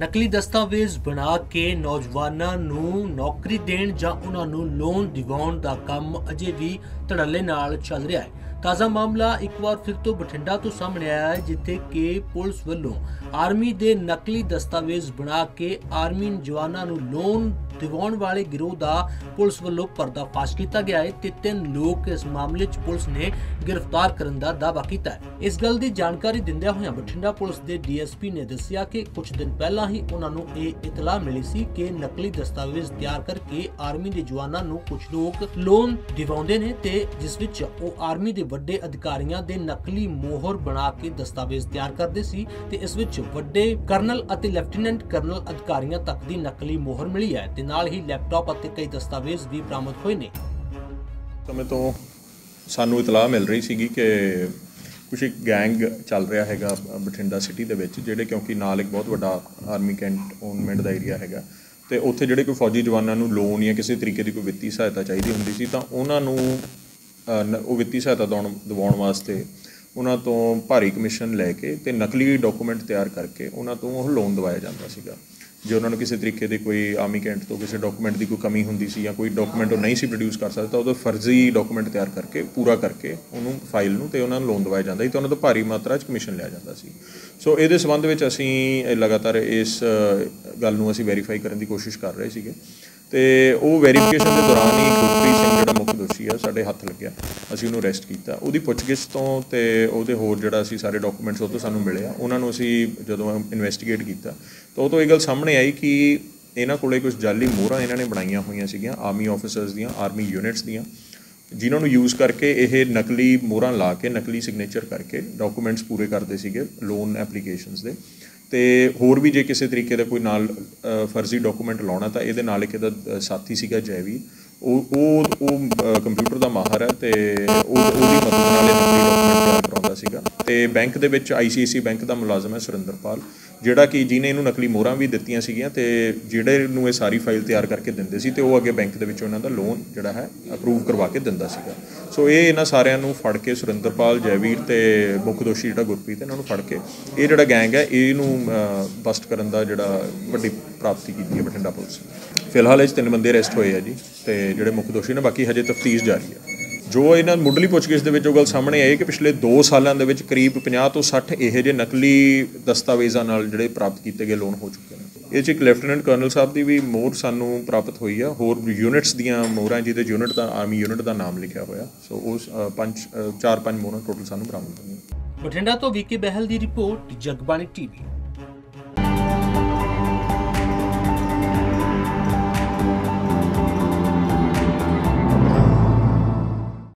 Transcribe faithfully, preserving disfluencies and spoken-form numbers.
नकली दस्तावेज बना के नौजवानों नू नौकरी देण जां उन्हां नू लोन दिवाउण दा काम अजे भी धड़ल्ले नाल चल रहा है। ताज़ा मामला एक बार फिर तो बठिंडा तो सामने आया है, जिथे कि पुलिस वल्लों आर्मी दे नकली दस्तावेज बना के आर्मी जवानों नू लोन दिवाउण वाले गिरोह दा पुलिस वल्लों पर्दाफाश किया गया है ते तीन लोग इस मामले च पुलिस ने गिरफ्तार करने का दावा किया है। इस गल की जानकारी दिंदे होए बठिंडा पुलिस के डी एस पी ने दस्सिया कि कुछ दिन पहला ही उन्होंने ये इतला मिली सी कि नकली दस्तावेज तैयार करके आर्मी के जवानों को कुछ लोग लोन दिवाउंदे ने ते जिस विच ओह आर्मी के वड्डे अधिकारियों के नकली मोहर बना के दस्तावेज तैयार करते सी ते इस विच वड्डे करनल अते लेफ्टनेंट करनल अधिकारियों तक की नकली मोहर मिली है ते नाल ही लैपटॉप अते कई दस्तावेज भी बरामद हुए ने। समय तो सानू इतला मिल रही सी कि कुछ एक गैंग चल रहा है बठिंडा सिटी के विच, जेडे क्योंकि नाल एक बहुत वड्डा आर्मी कैंटोनमेंट का एरिया है तो उत्थे जेडे कोई फौजी जवानों नू लोन या किसी तरीके की कोई वित्तीय सहायता चाहिए हुंदी सी तां उन्हां नू वित्तीय सहायता दिवाउण वास्ते उन्हां तों भारी कमीशन लैके ते नकली डॉकूमेंट तैयार करके उन्हां तों ओह लोन दवाया जांदा सीगा। जे उन्हां नू किसी तरीके की कोई आर्मी कैंट तो किसी डॉकूमेंट की कोई कमी हुंदी सी या कोई डॉकूमेंट नहीं सी प्रोड्यूस कर सकता उहदा फर्जी डॉकूमेंट तैयार करके पूरा करके उन्होंने फाइल नू ते उन्हां नू लोन दवाया जांदा सी ते उन्हां तों भारी मात्रा च कमीशन लिया जांदा सी। सो इहदे संबंध विच असीं लगातार इस गल नू असीं वैरीफाई करन दी कोशिश कर रहे सीगे ते ओह वैरीफिकेशन के दौरान ही गुरप्रीत जिहड़ा मुख्य दोषी है साडे हत्थ लग्गिया, असीं उन्होंने अरैसट किया। उहदी पुछगिछ तो ते उहदे होर जिहड़ा असीं सारे डॉकूमेंट्स उह तों सानूं मिले आ, उन्हां नूं असीं जदों इन्वेस्टिगेट किया तो उह तों इह गल सामने आई कि इन्हां कोले कुछ जाली मोहरां इन्हां ने बनाईयां होईयां सीगीयां आर्मी ऑफिसर्स दियां आर्मी यूनिट्स दियां, जिन्हां नूं यूज़ करके ये नकली मोहरां ला के नकली सिग्नेचर करके डॉकूमेंट्स पूरे करदे सीगे लोन एप्लीकेशनस दे ते होर भी जे किसी तरीके का कोई नाल फर्जी डॉकूमेंट लाउणा तां इहदे नाल इक इहदा साथी सीगा जैवी ओह ओह कंप्यूटर दा माहर है ते ओहदी मदद नाल इह नकली डॉकूमेंट तैयार करांदा सीगा ते बैंक दे विच आई सी आई सी बैंक दा मुलाजम है सुरेंद्रपाल जिहड़ा कि जिन्हें इन्हूं नकली मोहरां भी दित्तियां सीगीयां ते जिहड़े इन्हूं ये सारी फाइल तैयार करके दिंदे सी ते ओह अगे बैंक दे विचों इन्हां दा लोन जिहड़ा है अप्रूव करवा के दिंदा सीगा। सो ये इन्हां सारियां नूं फड़ के सुरेंद्रपाल जयवीर ते मुख दोषी जिहड़ा गुरप्रीत इन्हां नूं फड़ के ये जिहड़ा गैंग है इहनूं बस्ट करन दा जिहड़ा वड्डी प्राप्ति कीती है बठिंडा पुलिस। फिलहाल इस तीन बंदे अरैसट होए है जी ते जिहड़े मुख दोषी ने, बाकी हजे तफ्तीश जारी है। जो इन्हां मुढ़ली पुछगिछ दे विच गल सामने आई कि पिछले दो सालों के करीब पचास तो साठ इहो जे नकली दस्तावेज़ों नाल जिहड़े प्राप्त किए गए लोन हो चुके हैं। ये एक लैफ्टनेंट करनल साहब की भी मोहर सानू प्राप्त हुई है, होर यूनिट्स दियां मोहरां जिहदे यूनिट का आर्मी यूनिट का नाम लिखा होया सो उस पंज चार पंज मोहरां टोटल सानू बरामद हुई। बठिंडा तो वीके बहलोर्ट की रिपोर्ट जगबाणी टीवी।